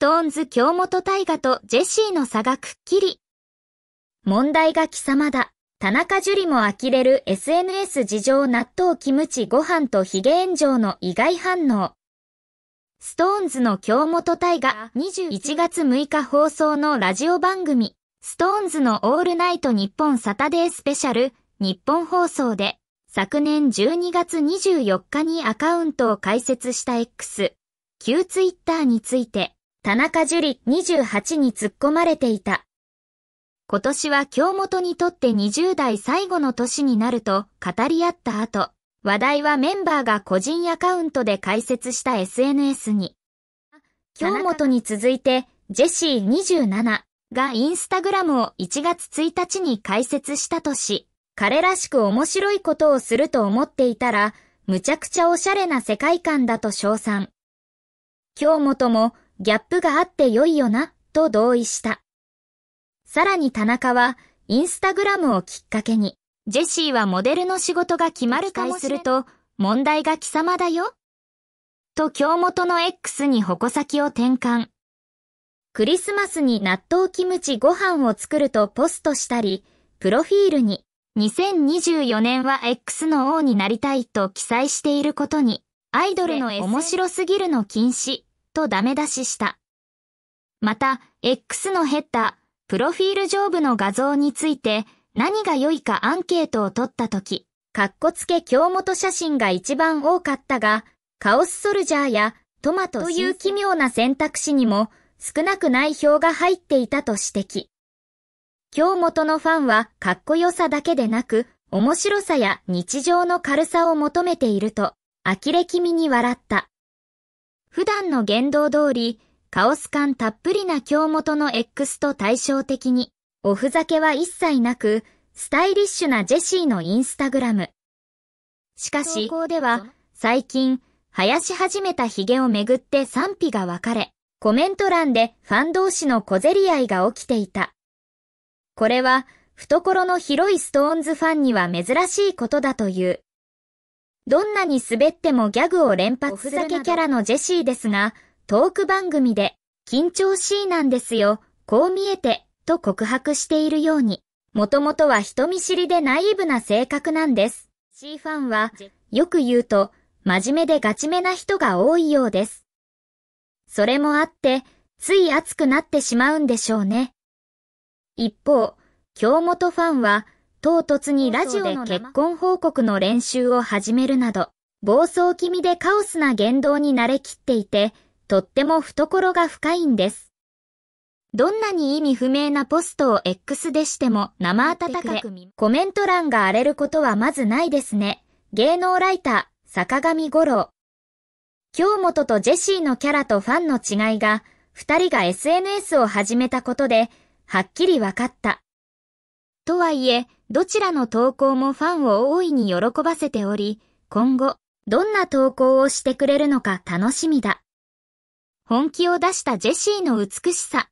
ストーンズ京本大我とジェシーの差がくっきり。問題が貴様だ。田中樹も呆れる SNS 事情納豆キムチご飯とヒゲ炎上の意外反応。ストーンズの京本大我21月6日放送のラジオ番組、ストーンズのオールナイト日本サタデースペシャル、日本放送で、昨年12月24日にアカウントを開設した X、旧ツイッターについて、田中樹28に突っ込まれていた。今年は京本にとって20代最後の年になると語り合った後、話題はメンバーが個人アカウントで開設した SNS に。京本に続いて、ジェシー27がインスタグラムを1月1日に開設したとし、彼らしく面白いことをすると思っていたら、むちゃくちゃおしゃれな世界観だと称賛。京本もギャップがあって良いよな、と同意した。さらに田中は、インスタグラムをきっかけに、ジェシーはモデルの仕事が決まるかもすると、問題が貴様だよ。と京本の X に矛先を転換。クリスマスに納豆キムチご飯を作るとポストしたり、プロフィールに、2024年は X の王になりたいと記載していることに、アイドルの面白すぎるの禁止、とダメ出しした。また、X のヘッダー、プロフィール上部の画像について何が良いかアンケートを取ったとき、カッコつけ京本写真が一番多かったが、カオスソルジャーやトマトという奇妙な選択肢にも少なくない票が入っていたと指摘。京本のファンはカッコ良さだけでなく、面白さや日常の軽さを求めていると、呆れ気味に笑った。普段の言動通り、カオス感たっぷりな京本の X と対照的に、おふざけは一切なく、スタイリッシュなジェシーのインスタグラム。しかし、投稿では、最近、生やし始めたヒゲをめぐって賛否が分かれ、コメント欄でファン同士の小競り合いが起きていた。これは、懐の広いストーンズファンには珍しいことだという。どんなに滑ってもギャグを連発するおふざけキャラのジェシーですが、トーク番組で、緊張しいなんですよ、こう見えて、と告白しているように、もともとは人見知りでナイーブな性格なんです。C ファンは、よく言うと、真面目でガチめな人が多いようです。それもあって、つい熱くなってしまうんでしょうね。一方、京本ファンは、唐突にラジオで結婚報告の練習を始めるなど、暴走気味でカオスな言動に慣れきっていて、とっても懐が深いんです。どんなに意味不明なポストを X でしても生温かくコメント欄が荒れることはまずないですね。芸能ライター、坂上五郎。京本とジェシーのキャラとファンの違いが、二人が SNS を始めたことで、はっきり分かった。とはいえ、どちらの投稿もファンを大いに喜ばせており、今後、どんな投稿をしてくれるのか楽しみだ。本気を出したジェシーの美しさ、